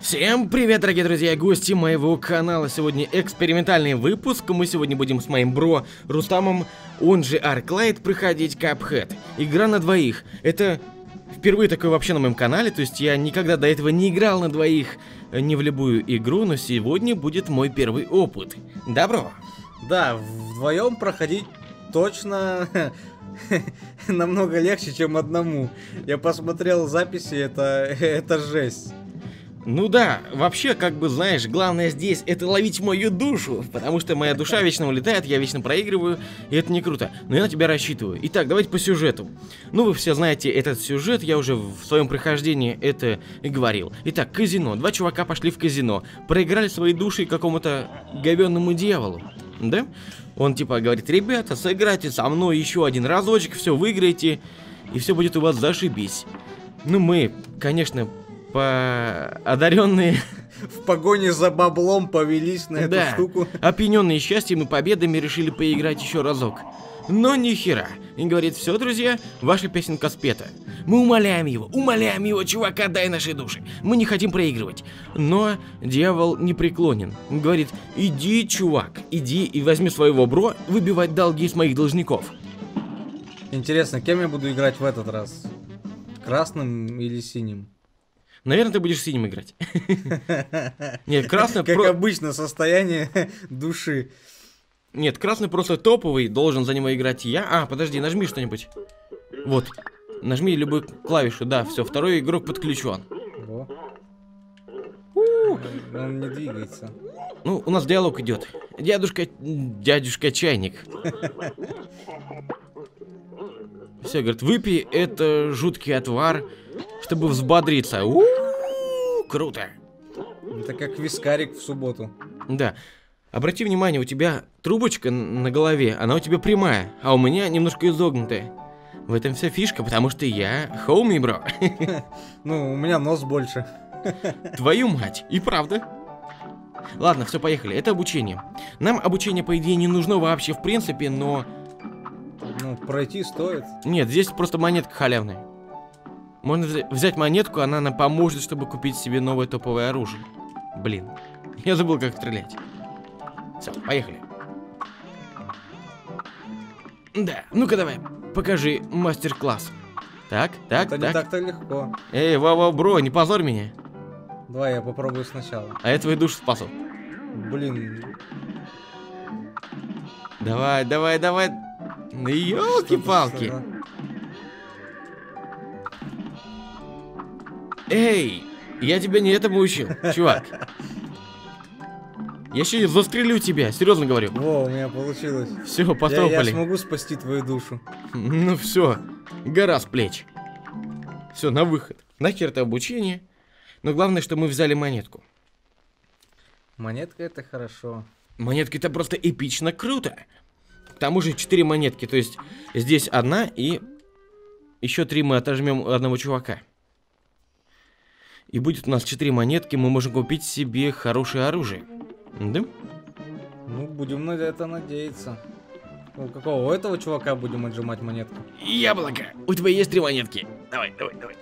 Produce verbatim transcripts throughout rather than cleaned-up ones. Всем привет, дорогие друзья и гости моего канала. Сегодня экспериментальный выпуск. Мы сегодня будем с моим бро Рустамом, он же Арклайт, проходить Cuphead. Игра на двоих. Это впервые такое вообще на моем канале. То есть я никогда до этого не играл на двоих, не в любую игру, но сегодня будет мой первый опыт. Добро. Да, вдвоем проходить точно намного легче, чем одному. Я посмотрел записи, это, это жесть. Ну да, вообще, как бы, знаешь, главное здесь это ловить мою душу, потому что моя душа вечно улетает, я вечно проигрываю, и это не круто, но я на тебя рассчитываю. Итак, давайте по сюжету. Ну, вы все знаете этот сюжет, я уже в своем прохождении это говорил. Итак, казино. Два чувака пошли в казино, проиграли свои души какому-то говенному дьяволу, да? Он типа говорит: ребята, сыграйте со мной еще один разочек, все выиграете, и все будет у вас зашибись. Ну, мы, конечно, по... одаренные в погоне за баблом повелись на эту да. штуку. Опьяненные счастьем и победами решили поиграть еще разок. Но нихера. И говорит: все, друзья, ваша песенка спета. Мы умоляем его, умоляем его, чувака, дай наши души. Мы не хотим проигрывать. Но дьявол не преклонен. Он говорит: иди, чувак, иди и возьми своего бро выбивать долги с моих должников. Интересно, кем я буду играть в этот раз? Красным или синим? Наверное, ты будешь синим играть. Нет, красный... Как обычно, состояние души. Нет, красный просто топовый, должен за него играть я. А, подожди, нажми что-нибудь. Вот, нажми любую клавишу, да, все, второй игрок подключен. Он не двигается. Ну, у нас диалог идет. Дядюшка... Дядюшка чайник. Все, говорит, выпей, это жуткий отвар, чтобы взбодриться. У-у-у, круто. Это как вискарик в субботу. Да. Обрати внимание, у тебя трубочка на голове, она у тебя прямая, а у меня немножко изогнутая. В этом вся фишка, потому что я хоуми, бро. Ну, у меня нос больше. Твою мать, и правда. Ладно, все, поехали. Это обучение. Нам обучение, по идее, не нужно вообще в принципе, но... Ну, пройти стоит. Нет, здесь просто монетка халявная. Можно взять монетку, она нам поможет, чтобы купить себе новое топовое оружие. Блин, я забыл, как стрелять. Все, поехали. Да, ну-ка давай, покажи мастер-класс. Так, так, это так. Не так-то легко. Эй, Вова, бро, не позорь меня. Давай, я попробую сначала. А я твою душу спасу. Блин. Давай, давай, давай. Ну, ёлки-палки. Эй, я тебя не этому учил, чувак. Я еще застрелю тебя, серьезно говорю. О, у меня получилось. Все, потопали. Я, я смогу спасти твою душу. Ну все, гора с плеч. Все, на выход. Нахер это обучение. Но главное, что мы взяли монетку. Монетка — это хорошо. Монетки — это просто эпично круто. К тому же четыре монетки, то есть здесь одна и еще три мы отожмем у одного чувака. И будет у нас четыре монетки, мы можем купить себе хорошее оружие. Да? Ну, будем на это надеяться. У какого? У этого чувака будем отжимать монетку? Яблоко! У тебя есть три монетки? Давай, давай, давай.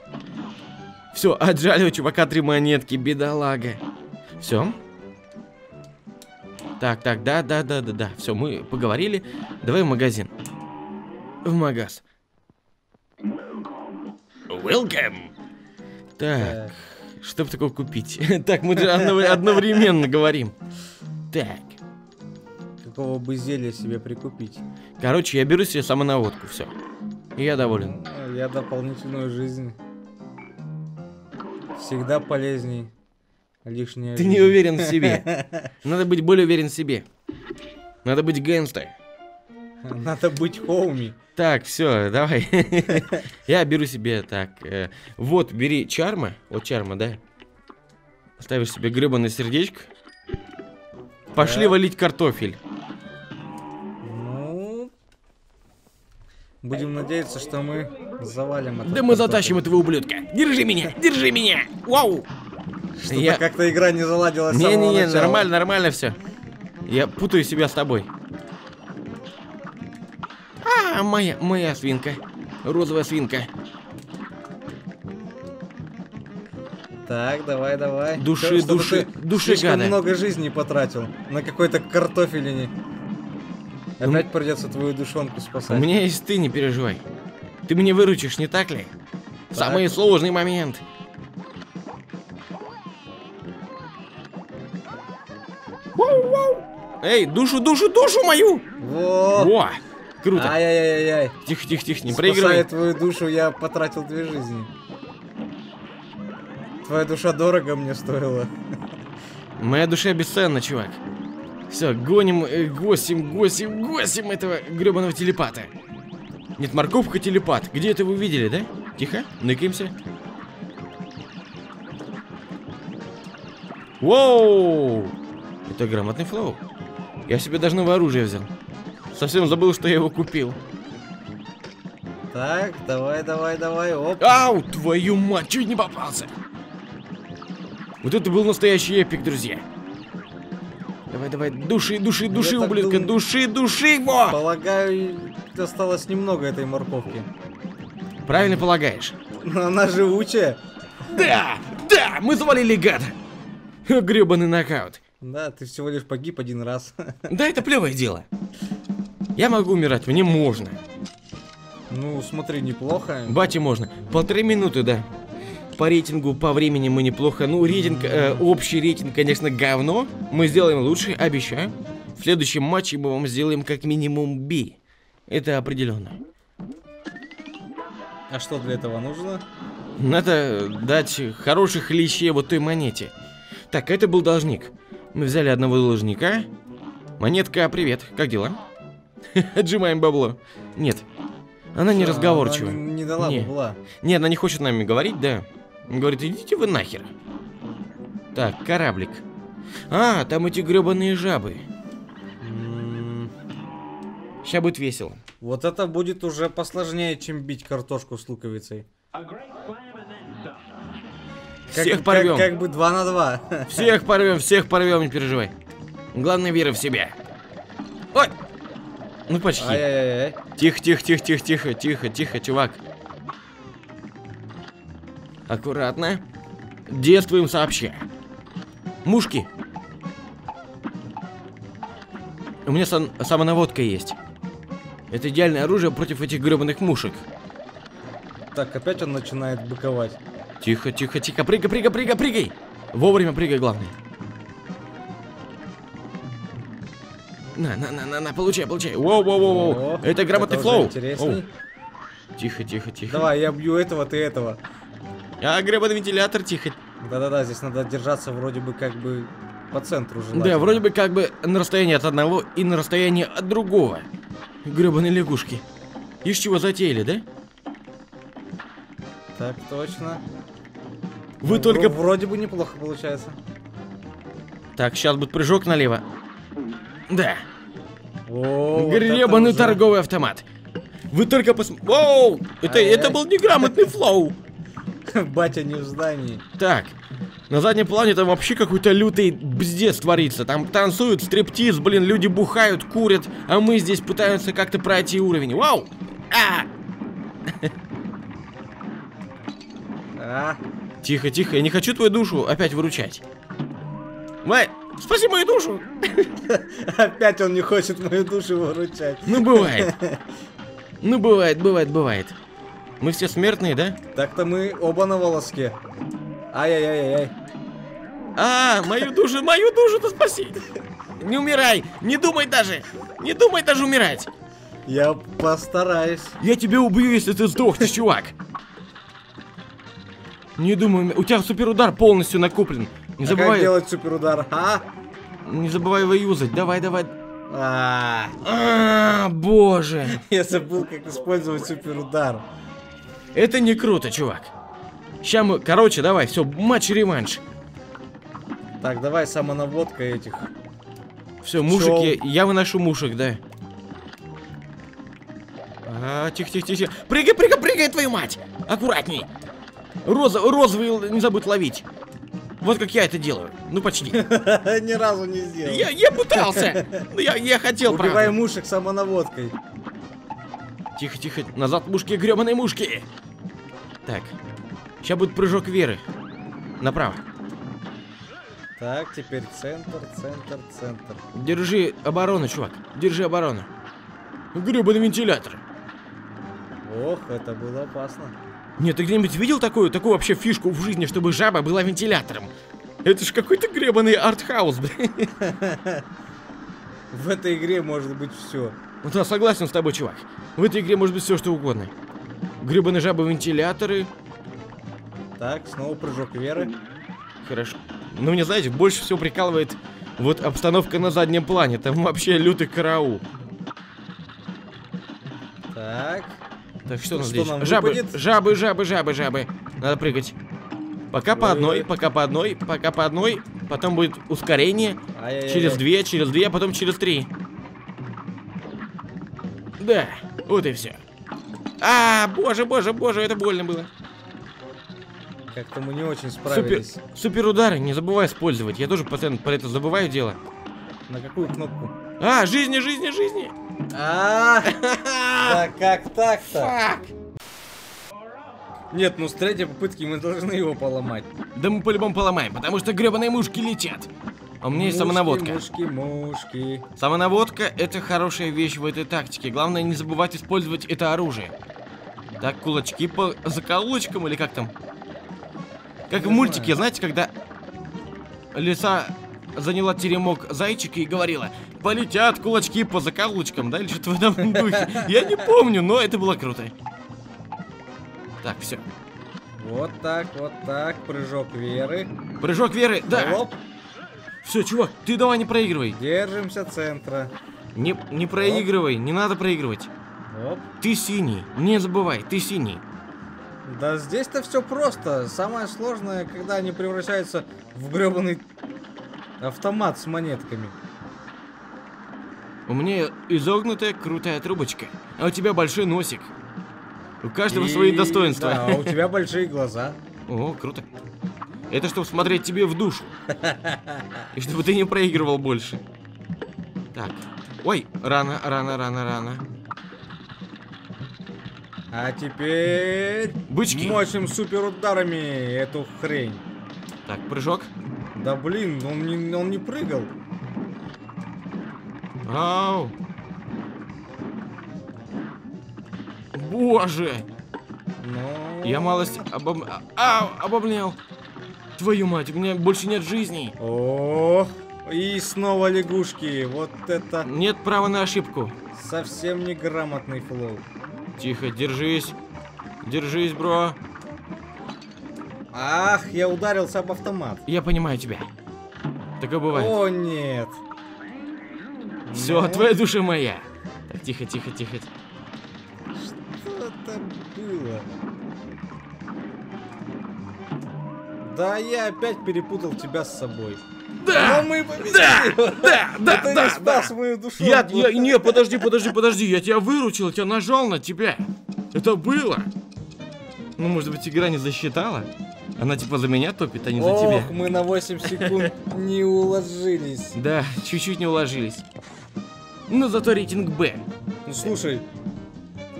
Все, отжали у чувака три монетки, бедолага. Все. Так, так, да, да, да, да, да. Все, мы поговорили. Давай в магазин. В магаз. Welcome! Так. Что бы такое купить? Так, мы же одновременно говорим. Так. Какого бы зелья себе прикупить? Короче, я беру себе самонаводку, все. И я доволен. Я дополнительную жизнь. Всегда полезней. Лишняя Ты жизнь. Не уверен в себе. Надо быть более уверен в себе. Надо быть гэнгстой. Надо быть хоуми. Так, все, давай. Я беру себе так. Э, вот, бери чарма. Вот чарма, да. Ставишь себе гребаное сердечко. Пошли да. валить картофель. Ну. Будем надеяться, что мы завалим это. Да мы картофель. Затащим этого ублюдка. Держи меня! Держи меня! Вау! Что-то я... как-то игра не заладилась. Не-не-не, нормально, нормально все. Я путаю себя с тобой. А, моя, моя свинка. Розовая свинка. Так, давай, давай. Души, что, души, что души, слишком гады. Много жизни потратил на какой-то картофелине. Опять ну, придется твою душонку спасать. У меня есть ты, не переживай. Ты меня выручишь, не так ли? Так. Самый сложный момент. Эй, душу, душу, душу мою! Во! Во! Круто! Ай-яй-яй-яй! Тихо-тихо-тихо, не проигрывай! Спасая твою душу, я потратил две жизни. Твоя душа дорого мне стоила. Моя душа бесценна, чувак. Все, гоним, госим, госим, госим этого гребаного телепата. Нет, морковка телепат. Где это вы видели, да? Тихо, ныкаемся. Воу! Это грамотный флоу. Я себе даже новое оружие взял. Совсем забыл, что я его купил. Так, давай, давай, давай, оп. Ау, твою мать, чуть не попался. Вот это был настоящий эпик, друзья. Давай, давай, души, души, души, я ублюдка, дум... души, души его! Полагаю, осталось немного этой морковки. Правильно полагаешь. Но она живучая. Да, да, мы завалили гад. Гребаный нокаут. Да, ты всего лишь погиб один раз. Да, это плевое дело. Я могу умирать, мне можно. Ну, смотри, неплохо. Бати можно. Полторы минуты, да. По рейтингу, по времени мы неплохо. Ну, рейтинг, э, общий рейтинг, конечно, говно. Мы сделаем лучше, обещаю. В следующем матче мы вам сделаем как минимум би. Это определенно. А что для этого нужно? Надо дать хороших лещей вот той монете. Так, это был должник. Мы взяли одного должника. Монетка, привет, как дела? Отжимаем бабло. Нет, она не разговорчива. Не дала бабла. Не, она не хочет нами говорить, да. Говорит, идите вы нахер. Так, кораблик. А, там эти гребаные жабы. Сейчас будет весело. Вот это будет уже посложнее, чем бить картошку с луковицей. Всех как, порвем. Как, как бы два на два. Всех порвем, всех порвем, не переживай. Главное, вера в себя. Ой! Ну почти. Тихо, тихо, тихо, тихо, тихо, тихо, тихо, чувак. Аккуратно. Действуем сообща. Мушки. У меня сам, самонаводка есть. Это идеальное оружие против этих гребаных мушек. Так, опять он начинает быковать. Тихо, тихо, тихо, прыгай, прыгай, прыгай, прыгай. Вовремя прыгай, главное. На, на, на, на, на, получай, получай. Воу, воу, воу, воу. Это грамотный флоу. Тихо, тихо, тихо. Давай, я бью этого, ты этого. А, гребаный вентилятор, тихо. Да-да-да, здесь надо держаться вроде бы как бы по центру желательно. Да, вроде бы как бы на расстоянии от одного и на расстоянии от другого. Гребаные лягушки. Ишь, чего затеяли, да? Так, точно. Вы ну, только... Вроде бы неплохо получается. Так, сейчас будет прыжок налево. Да. О, гребаный вот торговый автомат. Вы только посмотрите... Оу! Это, это был неграмотный флоу. Батя не в здании. Так. На заднем плане там вообще какой-то лютый бздец творится. Там танцуют, стриптиз, блин, люди бухают, курят. А мы здесь пытаемся как-то пройти уровень. Вау! А! Тихо, тихо, я не хочу твою душу опять выручать. Май, спаси мою душу. Опять он не хочет мою душу выручать. Ну бывает. Ну бывает, бывает, бывает. Мы все смертные, да? Так-то мы оба на волоске. Ай-яй-яй-яй. А, мою душу, мою душу-то спаси. Не умирай, не думай даже. Не думай даже умирать. Я постараюсь. Я тебя убью, если ты сдохнешь, чувак. Не думаю, у тебя суперудар полностью накоплен. Не а забывай как делать суперудар, а? Не забывай его юзать, давай, давай. А, -а, -а, а, боже. Я забыл, как использовать суперудар. Это не круто, чувак. Сейчас мы, короче, давай, все, матч-реванш. Так, давай самонаводка этих. Все, мушек, я, я выношу мушек, да. А, тихо, тихо, тихо. Прыгай, прыгай, прыгай, твою мать! Аккуратней. Роза, розовый не забудь ловить. Вот как я это делаю. Ну почти. Ни разу не сделал. Я, я пытался. Я, я хотел. Убивай мушек самонаводкой. Тихо, тихо. Назад мушки, гребаные мушки. Так. Сейчас будет прыжок веры. Направо. Так, теперь центр, центр, центр. Держи оборону, чувак. Держи оборону. Гребаный вентилятор. Ох, это было опасно. Нет, ты где-нибудь видел такую, такую вообще фишку в жизни, чтобы жаба была вентилятором? Это ж какой-то гребаный артхаус, блин. В этой игре может быть все. Ну да, согласен с тобой, чувак. В этой игре может быть все, что угодно. Гребаные жабы-вентиляторы. Так, снова прыжок веры. Хорошо. Ну, мне, знаете, больше всего прикалывает вот обстановка на заднем плане. Там вообще лютый караул. Так. Так, что, ну, что нам здесь? Жабы, жабы, жабы, жабы, жабы. Надо прыгать. Пока ой, по одной, ой. пока по одной, пока по одной. Потом будет ускорение. Ай-яй-яй. Через две, через две, а потом через три. Да, вот и все. А, боже, боже, боже, это больно было. Как-то мы не очень справились. Супер, супер удары, не забывай использовать. Я тоже постоянно про это забываю дело. На какую кнопку? А, жизни, жизни, жизни. А, да как так-то? Нет, ну с третьей попытки мы должны его поломать. Да мы по-любому поломаем, потому что гребаные мушки летят. А у меня есть самонаводка. Мушки, мушки. Самонаводка это хорошая вещь в этой тактике. Главное не забывать использовать это оружие. Так, кулачки по заколочкам или как там? Как в мультике, знаете, когда лиса заняла теремок зайчика и говорила: полетят кулачки по заколочкам, да, или что-то в этом духе. Я не помню, но это было круто. Так, все. Вот так, вот так, прыжок веры. Прыжок веры, да. Оп. Все, чувак, ты давай не проигрывай. Держимся центра. Не, не проигрывай, оп. Не надо проигрывать. Оп. Ты синий, не забывай, ты синий. Да здесь-то все просто. Самое сложное, когда они превращаются в гребаный автомат с монетками. У меня изогнутая крутая трубочка, а у тебя большой носик. У каждого и... свои достоинства. Да, а у тебя большие глаза. О, круто. Это чтобы смотреть тебе в душу. И чтобы ты не проигрывал больше. Так. Ой, рано, рано, рано, рано. А теперь... Бычки. Мочим супер ударами эту хрень. Так, прыжок. Да блин, он не, он не прыгал. Ау. Боже. Но... Я малость обом... Ау, обомлел. Твою мать, у меня больше нет жизни. О, и снова лягушки. Вот это... Нет права на ошибку. Совсем неграмотный флоу. Тихо, держись. Держись, бро. Ах, я ударился об автомат. Я понимаю тебя. Так и бывает. О, нет. Все, нет. Твоя душа моя. Так, тихо, тихо, тихо. Что-то было. Да, я опять перепутал тебя с собой. Да, но мы победили. Да, да, да, да, да, спас да. Мою душу. Я, я, не, подожди, подожди, подожди, я тебя выручил, я тебя нажал на тебя. Это было. Ну, может быть, игра не засчитала? Она типа за меня топит, а не ох, за тебя. Ох, мы на восемь секунд не уложились. Да, чуть-чуть не уложились. Но зато рейтинг Б. Ну, слушай.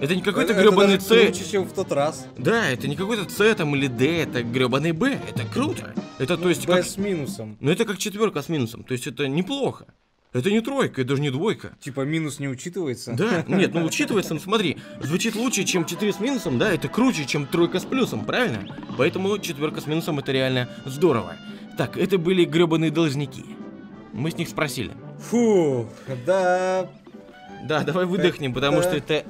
Это не какой-то гребаный С. Это лучше, чем в тот раз. Да, это не какой-то С там или Д, это гребаный Б. Это круто. Это ну, то есть Б как... с минусом. Ну это как четверка с минусом. То есть это неплохо. Это не тройка, это даже не двойка. Типа минус не учитывается? Да, нет, ну учитывается, ну смотри. Звучит лучше, чем четыре с минусом, да? Это круче, чем тройка с плюсом, правильно? Поэтому четверка с минусом это реально здорово. Так, это были гребаные должники. Мы с них спросили. Фу, да... Да, давай выдохнем, это... потому что это...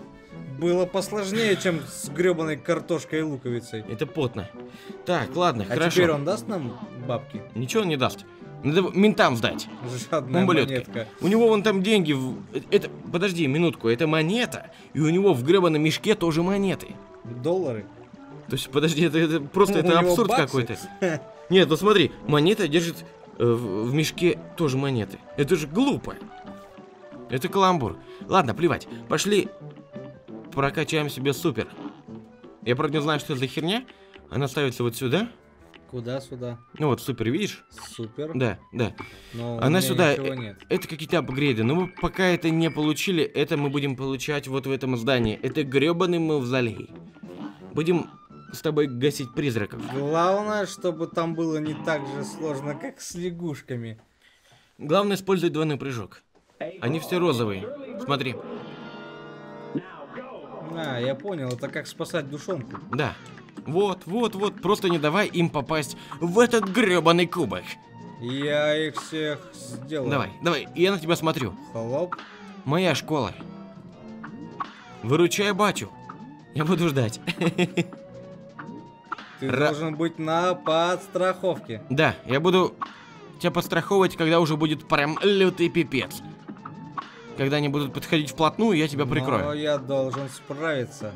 Было посложнее, чем с гребаной картошкой и луковицей. Это потно. Так, ладно, а хорошо. А теперь он даст нам бабки? Ничего он не даст. Надо ментам сдать. Жадная монетка. У него вон там деньги. В... Это... Подожди минутку, это монета. И у него в гребаном мешке тоже монеты. Доллары? То есть, подожди, это, это просто это абсурд какой-то. Нет, ну смотри, монета держит э, в, в мешке тоже монеты. Это же глупо. Это каламбур. Ладно, плевать. Пошли... Прокачаем себе супер. Я, правда, не знаю, что это за херня. Она ставится вот сюда. Куда сюда? Ну вот, супер, видишь? Супер. Да, да. Но она сюда. Нет. Это какие-то апгрейды. Но мы пока это не получили. Это мы будем получать вот в этом здании. Это гребаный мавзолей. Будем с тобой гасить призраков. Главное, чтобы там было не так же сложно, как с лягушками. Главное, использовать двойной прыжок. Они все розовые. Смотри. А, я понял, это как спасать душонку. Да. Вот, вот, вот, просто не давай им попасть в этот гребаный кубок. Я их всех сделаю. Давай, давай, я на тебя смотрю. Хлоп. Моя школа. Выручай батю. Я буду ждать. Ты Ра... должен быть на подстраховке. Да, я буду тебя подстраховывать, когда уже будет прям лютый пипец. Когда они будут подходить вплотную, я тебя прикрою. Но я должен справиться.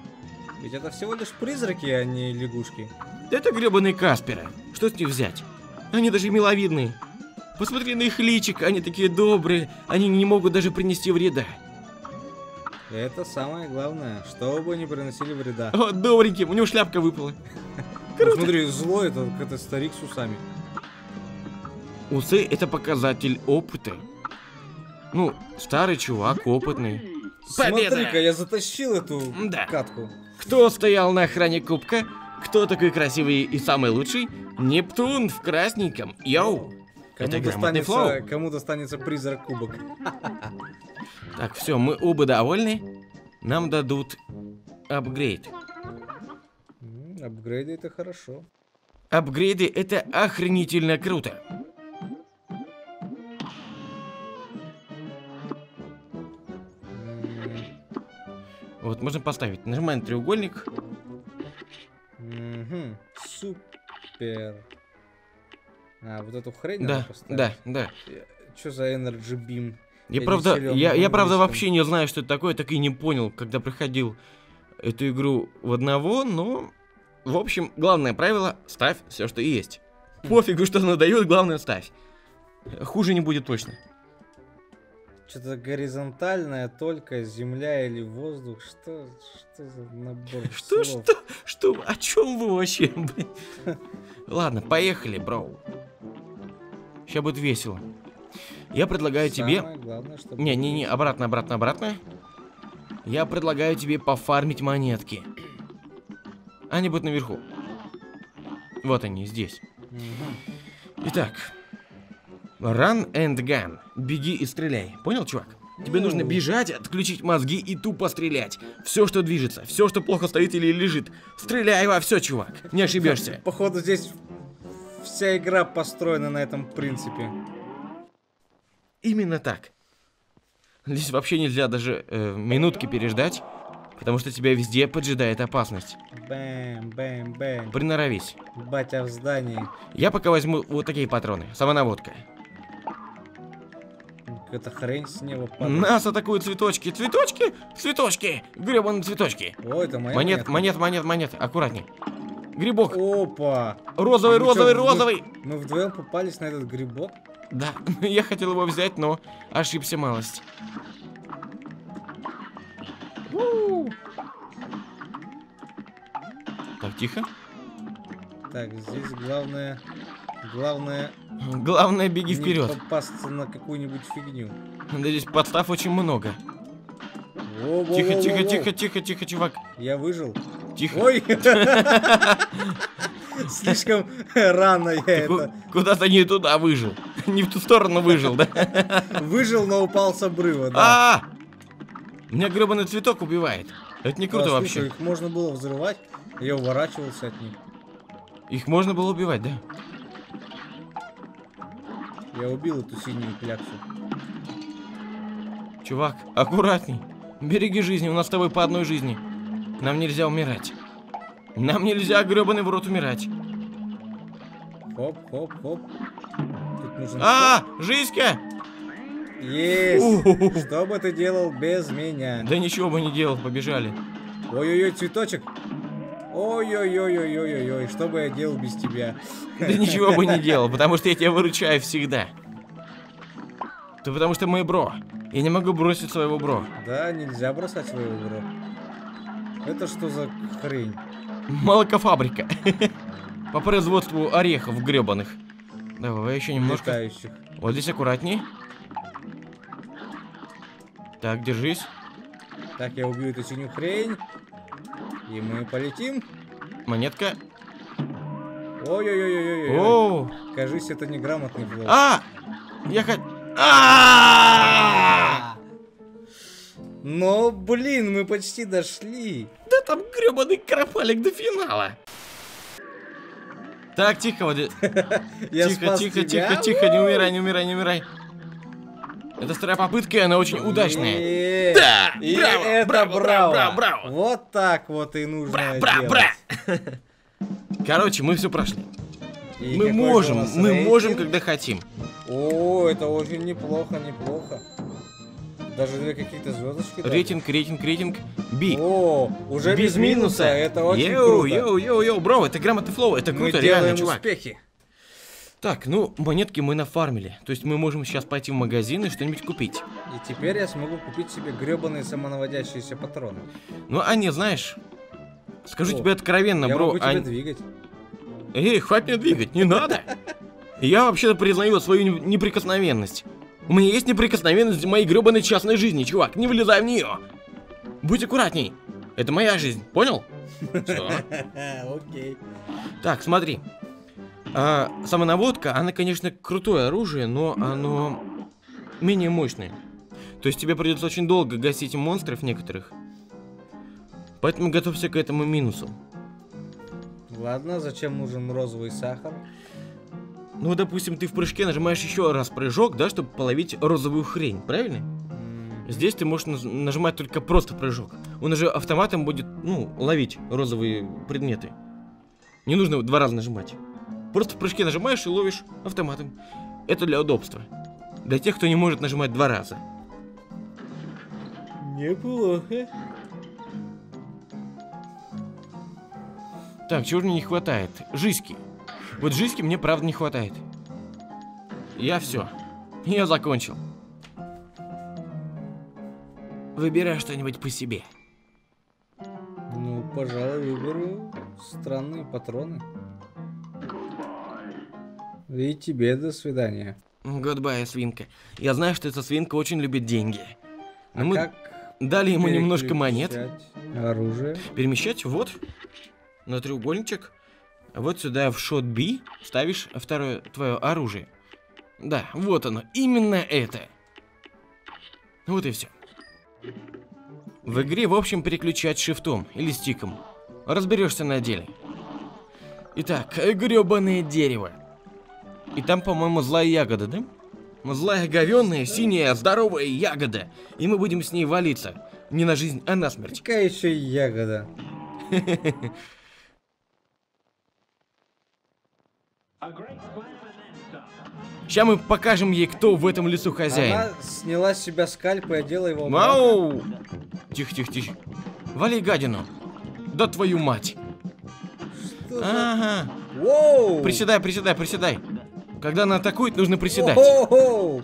Ведь это всего лишь призраки, а не лягушки. Это гребаные Касперы. Что с них взять? Они даже миловидные. Посмотри на их личик, они такие добрые. Они не могут даже принести вреда. Это самое главное, чтобы не приносили вреда. О, добренький, у него шляпка выпала. Круто. Смотри, злой это, это старик с усами. Усы — это показатель опыта. Ну, старый чувак, опытный. Смотри-ка, я затащил эту да. катку. Кто стоял на охране кубка? Кто такой красивый и самый лучший? Нептун в красненьком. Йоу! Это грамотный флоу. Кому достанется призрак кубок? Так, все, мы оба довольны. Нам дадут апгрейд. Апгрейды — это хорошо. Апгрейды — это охренительно круто. Вот, можно поставить. Нажимаем на треугольник. Mm-hmm. Супер. А, вот эту хрень да, надо поставить. Да, да. Чё за Energy Beam? Я, я правда, силен, я, я правда вообще не знаю, что это такое. Так и не понял, когда проходил эту игру в одного. Но, в общем, главное правило — ставь все, что есть. Пофигу, что она дает, главное — ставь. Хуже не будет точно. Что-то горизонтальное, только земля или воздух. Что, что за набор что, слов? Что, что, о чем вы вообще? Ладно, поехали, бро. Сейчас будет весело. Я предлагаю тебе... Не, не, не, обратно, обратно, обратно. Я предлагаю тебе пофармить монетки. Они будут наверху. Вот они, здесь. Итак... Run and gun. Беги и стреляй. Понял, чувак? Тебе ну... нужно бежать, отключить мозги и тупо стрелять. Все, что движется, все, что плохо стоит или лежит. Стреляй во все, чувак. Не ошибешься. Походу, здесь вся игра построена на этом принципе. Именно так. Здесь вообще нельзя даже э, минутки переждать, потому что тебя везде поджидает опасность. Бэм, бэм, бэм. Приноровись. Батя в здании. Я пока возьму вот такие патроны. Самонаводка. Это хрень с неба падает. Нас атакуют цветочки. Цветочки? Цветочки! Гребаные цветочки. Ой, это монет, монет, монет, монет, монет. Аккуратней. Грибок. Опа. Розовый, а розовый, что, розовый. Мы, мы вдвоем попались на этот грибок? Да. Я хотел его взять, но ошибся малость. У-у-у. Так, тихо. Так, здесь главное... Главное... Главное, беги вперед. Не попасться на какую-нибудь фигню. Здесь подстав очень много. Тихо, тихо, тихо, тихо, тихо, чувак. Я выжил. Тихо. Ой! Слишком рано я это... Куда-то не туда выжил. Не в ту сторону выжил, да? Выжил, но упал с обрыва, да. А! Меня гребаный цветок убивает. Это не круто вообще. Их можно было взрывать, я уворачивался от них. Их можно было убивать, да? Я убил эту синюю кляксу. Чувак, аккуратней. Береги жизни, у нас с тобой по одной жизни. Нам нельзя умирать. Нам нельзя, гребаный в рот, умирать. Хоп, хоп, хоп. Нужен... А, Жизнька! Есть! У-у-у. Что бы ты делал без меня? Да ничего бы не делал, побежали. Ой-ой-ой, цветочек. Ой-ой-ой-ой-ой-ой-ой, что бы я делал без тебя? Да ничего бы не делал, потому что я тебя выручаю всегда. Да потому что мы бро. Я не могу бросить своего бро. Да, нельзя бросать своего бро. Это что за хрень? Молокофабрика. По производству орехов гребаных. Давай еще немножко. Летающих. Вот здесь аккуратней. Так, держись. Так, я убью эту синюю хрень. И мы полетим. Монетка. Ой-ой-ой-ой-ой. Кажись, это неграмотный блок. А! Я хочу. А! Но, блин, мы почти дошли. Да там гребаный кропалик до финала. Так, тихо, вот. Тихо, тихо, тихо, тихо, не умирай, не умирай, не умирай. Это вторая попытка, и она очень удачная. Да! Браво, браво, браво, браво. Вот так вот и нужно. Бра, бра. Короче, мы все прошли. И мы можем, мы рейтинг? можем, когда хотим. О, это очень неплохо, неплохо. Даже две какие-то звездочки. Рейтинг, дали. рейтинг, рейтинг. Би. О, уже без, без минуса. минуса. Это очень йоу, круто. Йоу, йоу, йоу, бро, это грамотный флоу, это круто, мы реально, делаем чувак. успехи. Так, ну, монетки мы нафармили. То есть мы можем сейчас пойти в магазин и что-нибудь купить. И теперь я смогу купить себе гребаные самонаводящиеся патроны. Ну, а не, знаешь, скажу О, тебе откровенно, я бро. Могу тебя а... двигать. Эй, хватит меня двигать, не надо. Я вообще-то признаю свою неприкосновенность. У меня есть неприкосновенность в моей гребаной частной жизни, чувак. Не вылезай в нее. Будь аккуратней. Это моя жизнь, понял? Окей. Так, смотри. А, самонаводка, она, конечно, крутое оружие, но оно менее мощное. То есть тебе придется очень долго гасить монстров некоторых. Поэтому готовься к этому минусу. Ладно, зачем нужен розовый сахар? Ну, допустим, ты в прыжке нажимаешь еще раз прыжок, да, чтобы половить розовую хрень, правильно? Mm-hmm. Здесь ты можешь нажимать только просто прыжок. Он уже автоматом будет, ну, ловить розовые предметы. Не нужно два раза нажимать. Просто в прыжке нажимаешь и ловишь автоматом. Это для удобства. Для тех, кто не может нажимать два раза. Неплохо. Так, чего мне не хватает? Жизки. Вот жизки мне, правда, не хватает. Я все. Я закончил. Выбирай что-нибудь по себе. Ну, пожалуй, выберу странные патроны. И тебе до свидания. Гудбай, свинка. Я знаю, что эта свинка очень любит деньги. Но а мы как дали ему немножко монет. Оружие. Перемещать вот на треугольничек. Вот сюда в шот B ставишь второе твое оружие. Да, вот оно, именно это. Вот и все. В игре, в общем, переключать шифтом или стиком. Разберешься на деле. Итак, гребаное дерево. И там, по-моему, злая ягода, да? Злая говёная, синяя, здоровая ягода. И мы будем с ней валиться. Не на жизнь, а на смерть. Какая еще ягода? Сейчас мы покажем ей, кто в этом лесу хозяин. Она сняла с себя скальп и одела его. Вау! Тихо-тихо-тихо. Вали гадину. Да твою мать. Что ага. За... Воу! Приседай, приседай, приседай. Когда она атакует, нужно приседать. О-о-о!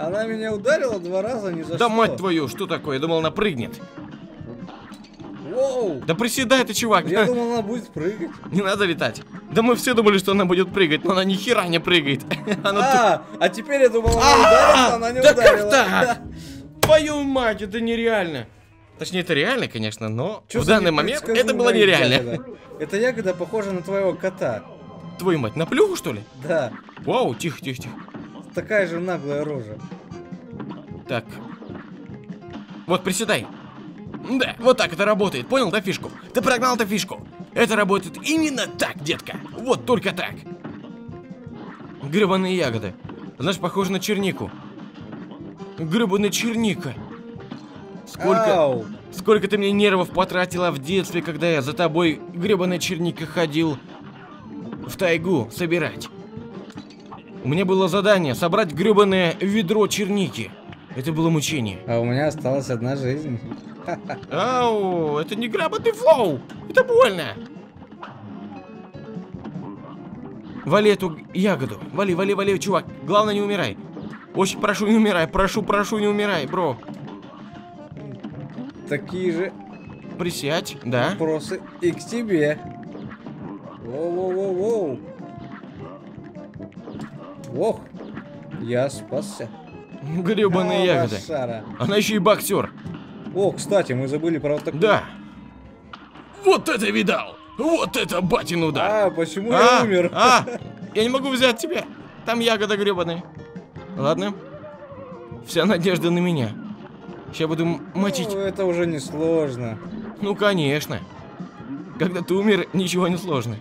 Она меня ударила два раза, ни за да, что. Да мать твою, что такое? Я думал, она прыгнет. Воу! Да приседай ты, чувак. Я думал, она будет прыгать. Не надо летать. Да мы все думали, что она будет прыгать, но она ни хера не прыгает. А, а теперь я думал, она ударила, она не ударила. Да как так? Твою мать, это нереально. Точнее, это реально, конечно, но в данный момент это было нереально. Эта ягода похожа на твоего кота. Твою мать, на плюху, что ли? Да. Вау, тихо, тихо, тихо. Такая же наглая рожа. Так. Вот приседай. Да, вот так это работает, понял, да, фишку? Ты прогнал-то фишку. Это работает именно так, детка. Вот только так. Гребаные ягоды. Знаешь, похоже на чернику. Гребаная черника. Сколько... Ау. Сколько ты мне нервов потратила в детстве, когда я за тобой, гребаная черника, ходил в тайгу собирать. У меня было задание собрать гребаное ведро черники. Это было мучение. А у меня осталась одна жизнь. Ау, это не грамотный флоу. Это больно. Вали эту ягоду. Вали, вали, вали, чувак. Главное, не умирай. Очень прошу, не умирай. Прошу, прошу, не умирай, бро. Такие же присядь, да. Вопросы и к тебе. Воу-воу-воу-воу. Ох, я спасся. Гребаная ягода. Шара. Она еще и боксер. О, кстати, мы забыли про вот такую. Да. Вот это видал. Вот это батин удар. А, почему а, я умер? А, я не могу взять тебя. Там ягода гребаная. Ладно. Вся надежда на меня. Сейчас буду мочить. Ну, это уже не сложно. Ну, конечно. Когда ты умер, ничего не сложно.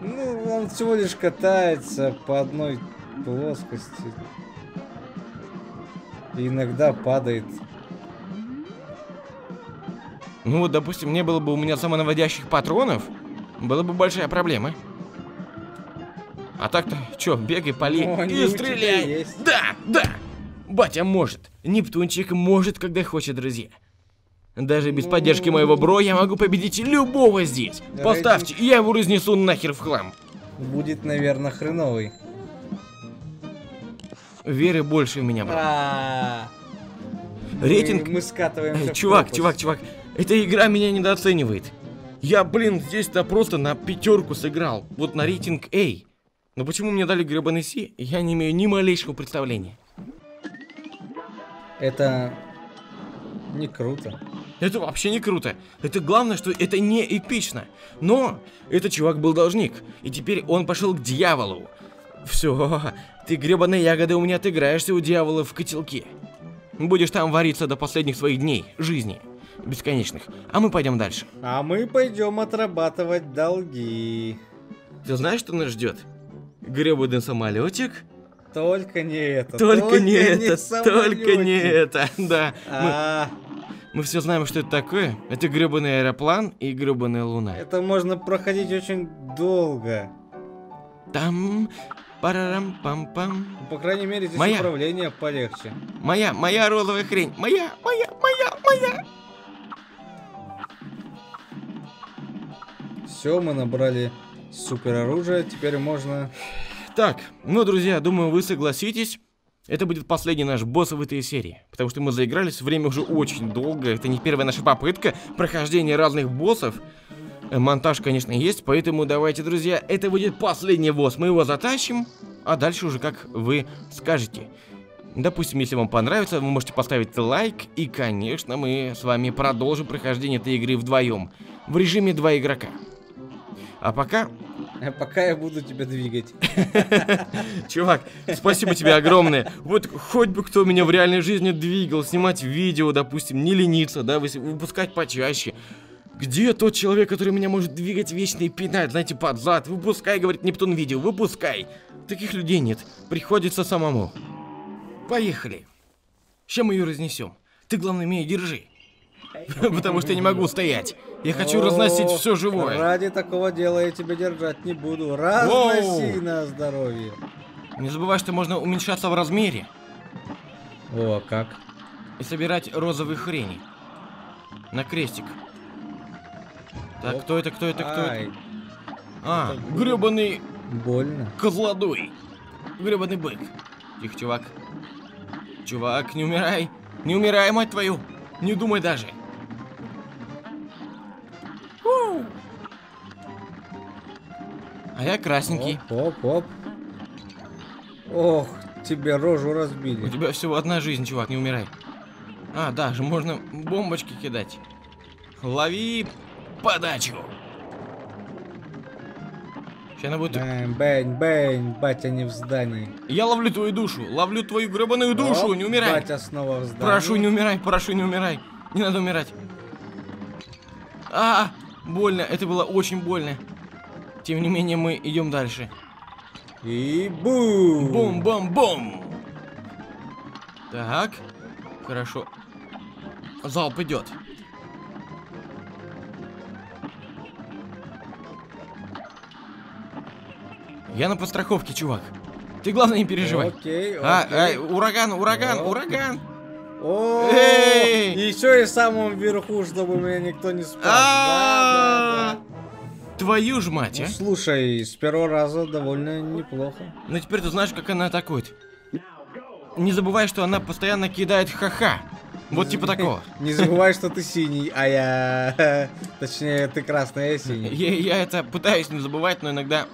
Ну, он всего лишь катается по одной плоскости. И иногда падает. Ну вот, допустим, не было бы у меня самонаводящих патронов, была бы большая проблема. А так-то, чё, бегай, пали О, и стреляй. Да, да! Батя может. Нептунчик может, когда хочет, друзья. Даже без ну... поддержки моего бро я могу победить любого здесь. Рейтинг... Поставьте, я его разнесу нахер в хлам. Будет, наверное, хреновый. Веры больше в меня, бро. А -а -а. Рейтинг... Мы, мы скатываемся. Чувак, чувак, чувак. Эта игра меня недооценивает. Я, блин, здесь-то просто на пятерку сыграл. Вот на рейтинг A. Но почему мне дали гребаный C, я не имею ни малейшего представления. Это... не круто. Это вообще не круто. Это главное, что это не эпично. Но этот чувак был должник. И теперь он пошел к дьяволу. Все, ты гребаные ягоды у меня отыграешься у дьявола в котелке. Будешь там вариться до последних своих дней жизни. Бесконечных. А мы пойдем дальше. А мы пойдем отрабатывать долги. Ты знаешь, что нас ждет? Гребаный самолетик. Только не это. Только, только не это. Не только не это. Да. А... Мы, мы все знаем, что это такое. Это гребаный аэроплан и гребаная луна. Это можно проходить очень долго. Там. Парарам-пам-пам. По крайней мере, здесь моя. Управление полегче. Моя, моя ролловая хрень. Моя, моя, моя, моя. Все, мы набрали супер оружие. Теперь можно... Так, ну, друзья, думаю, вы согласитесь. Это будет последний наш босс в этой серии. Потому что мы заигрались. Время уже очень долго. Это не первая наша попытка прохождения разных боссов. Монтаж, конечно, есть, поэтому давайте, друзья, это будет последний босс. Мы его затащим, а дальше уже как вы скажете. Допустим, если вам понравится, вы можете поставить лайк. И, конечно, мы с вами продолжим прохождение этой игры вдвоем. В режиме два игрока. А пока... А пока я буду тебя двигать. Чувак, спасибо тебе огромное. Вот хоть бы кто меня в реальной жизни двигал. Снимать видео, допустим, не лениться, да, выпускать почаще. Где тот человек, который меня может двигать вечно и пинать, знаете, под зад? Выпускай, говорит Нептун видео, выпускай. Таких людей нет, приходится самому. Поехали. Сейчас мы ее разнесем. Ты, главное, меня держи. Потому что я не могу стоять. Я хочу разносить все живое. Ради такого дела я тебя держать не буду. Разноси на здоровье. Не забывай, что можно уменьшаться в размере. О, как? И собирать розовые хрени. На крестик. Так, Оп. кто это, кто это, кто Ай. это? А, это гребаный... Больно. Козлодой. Гребаный бык. Тихо, чувак. Чувак, не умирай. Не умирай, мать твою. Не думай даже. Фу. А я красненький. Оп, оп, оп. Ох, тебе рожу разбили. У тебя всего одна жизнь, чувак, не умирай. А, даже можно бомбочки кидать. Лови... подачу. Сейчас она будет... Бэм, бэм, бэм, батя не в здании. Я ловлю твою душу, ловлю твою гребаную душу, Оп, не умирай. Батя снова в здании. Прошу, не умирай, прошу, не умирай. Не надо умирать. А, больно, это было очень больно. Тем не менее, мы идем дальше. И бум. Бум-бум-бум. Так, хорошо. Залп идет. Я на подстраховке, чувак. Ты, главное, не переживай. Окей, окей. А, а, ураган, ураган, окей. ураган. О, Эй! Еще и в самом верху, чтобы меня никто не спал. А -а -а -а. Да, да, да. Твою ж мать, а? Ну, слушай, с первого раза довольно неплохо. Ну теперь ты знаешь, как она атакует. Не забывай, что она постоянно кидает ха-ха. Вот типа такого. Не забывай, что ты синий, а я... Точнее, ты красный, а я синий. Я это пытаюсь не забывать, но иногда...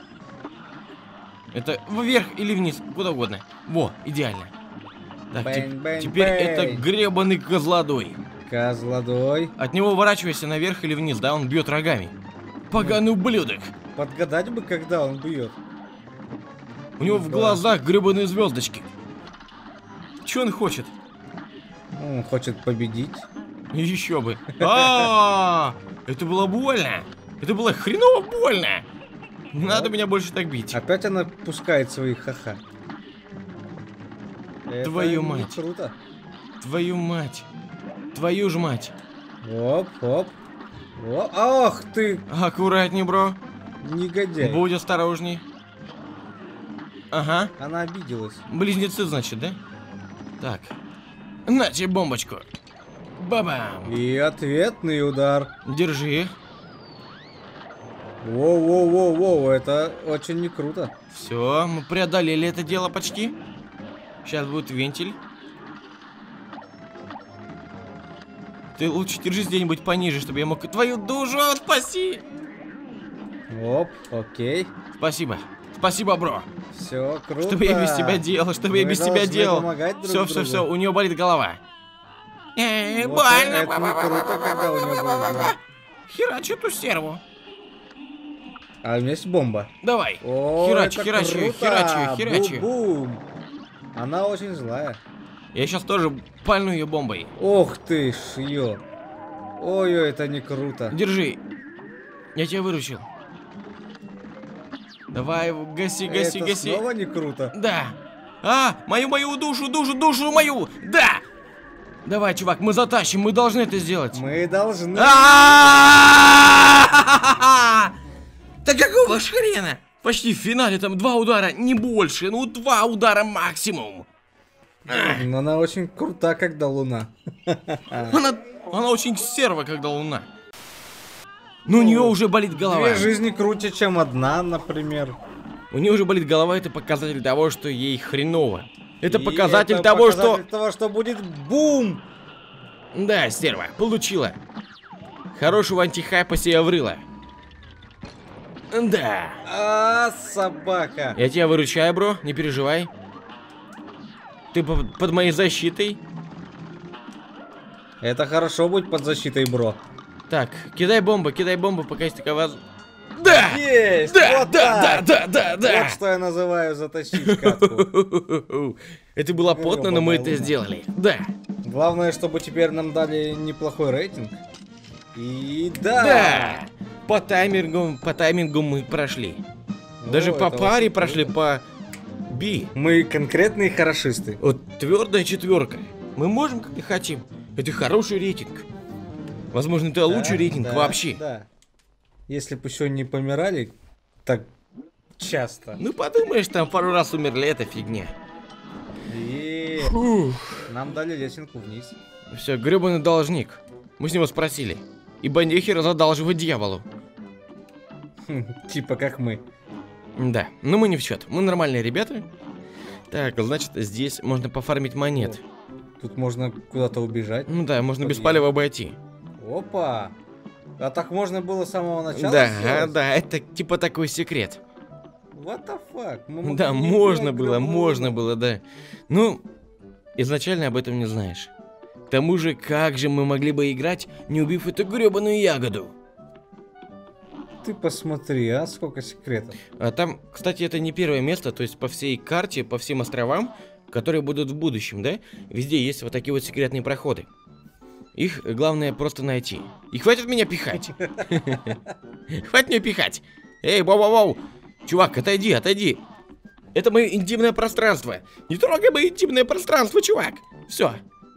Это вверх или вниз, куда угодно. Во, идеально. Так, бэнь, бэнь, теперь бэнь. Это гребаный козлодой. Козлодой. От него уворачивайся наверх или вниз, да, он бьет рогами. поганый ублюдок. Подгадать бы, когда он бьет. У него в глазах гребаные звездочки. Че он хочет? Он хочет победить. Еще бы. А, это было больно. Это было хреново больно. Не надо меня больше так бить. Опять она пускает свои ха-ха. Твою мать. Круто. Твою мать. Твою ж мать. Оп, оп. Ах ты. Аккуратней, бро. Негодяй. Будь осторожней. Ага. Она обиделась. Близнецы, значит, да? Так. На тебе бомбочку. Бабам. И ответный удар. Держи. Воу-воу-воу-воу, это очень не круто. Все, мы преодолели это дело почти. Сейчас будет вентиль. Ты лучше держись где-нибудь пониже, чтобы я мог твою душу спаси. Оп, окей. Спасибо. Спасибо, бро. Все, круто. Чтобы я без тебя делал, чтобы мы я без тебя делал. Все, все, все, у нее болит голова. Эй, вот больно. Это не круто, когда у нее больно. Херачу ту серву. А у меня есть бомба. Давай. О, херачу, херачу, круто. Херачу, херачу. Бум-бум. Она очень злая. Я сейчас тоже пальну ее бомбой. Ох ты ж ее. Ой-ой, это не круто. Держи. Я тебя выручил. Давай, гаси, гаси, это гаси. Снова не круто. Да. А, мою, мою душу, душу, душу мою. Да. Давай, чувак, мы затащим, мы должны это сделать. Мы должны. Да какого ж хрена? Почти в финале, там два удара, не больше, ну два удара максимум. Но она очень крута, когда луна. Она, она очень серва, когда луна. Но у нее уже болит голова. Две жизни круче, чем одна, например. У нее уже болит голова, это показатель того, что ей хреново. Это показатель, это того, показатель что... того, что будет бум. Да, стерва, получила. Хорошего антихайпа себе врыла. Да. А, собака. Я тебя выручаю, бро, не переживай. Ты под моей защитой. Это хорошо быть под защитой, бро. Так, кидай бомбу, кидай бомбу, пока есть такая... Да! Есть! Да, вот да, да, да, да, да! Вот что я называю затащить катку. Это было потно, но мы это сделали. Да. Главное, чтобы теперь нам дали неплохой рейтинг. И да! Да! По таймингу, по таймингу мы прошли. Даже по паре прошли, по би. Мы конкретные хорошисты. Вот твердая четверка. Мы можем, как и хотим. Это хороший рейтинг. Возможно, это да, лучший рейтинг да, вообще. Да. Если бы еще не помирали так часто. Ну подумаешь, там пару раз умерли, это фигня. И... Фух. Нам дали лесенку вниз. Все, гребаный должник. Мы с него спросили. И нехера задалживать дьяволу. Типа как мы. Да, но мы не в счет. Мы нормальные ребята. Так, значит, здесь можно пофармить монет. Тут можно куда-то убежать. Ну да, можно без палева обойти. Опа! А так можно было с самого начала? Да, сделать? Да, это типа такой секрет. What the fuck? Мы да, можно было, грибу. можно было, да. Ну, изначально об этом не знаешь. К тому же, как же мы могли бы играть, не убив эту гребаную ягоду? Ты посмотри, а сколько секретов. А там, кстати, это не первое место, то есть по всей карте, по всем островам, которые будут в будущем, да? Везде есть вот такие вот секретные проходы. Их главное просто найти. И хватит меня пихать. Хватит меня пихать. Эй, воу-воу-воу. Чувак, отойди, отойди. Это мое интимное пространство. Не трогай мое интимное пространство, чувак. Все,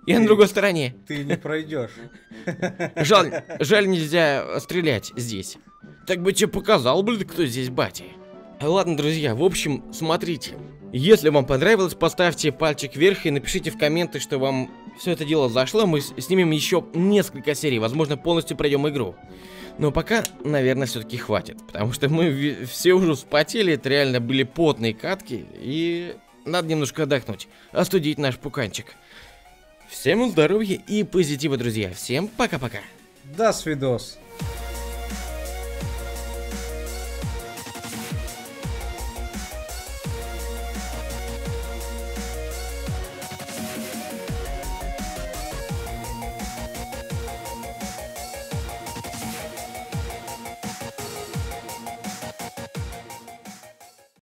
я на другой стороне. Ты не пройдешь. Жаль, жаль, нельзя стрелять здесь. Так бы тебе показал, блин, кто здесь батя. Ладно, друзья, в общем, смотрите. Если вам понравилось, поставьте пальчик вверх и напишите в комменты, что вам... Все это дело зашло, мы снимем еще несколько серий, возможно, полностью пройдем игру. Но пока, наверное, все-таки хватит, потому что мы все уже вспотели, это реально были потные катки, и надо немножко отдохнуть, остудить наш пуканчик. Всем здоровья и позитива, друзья, всем пока-пока. До свидос.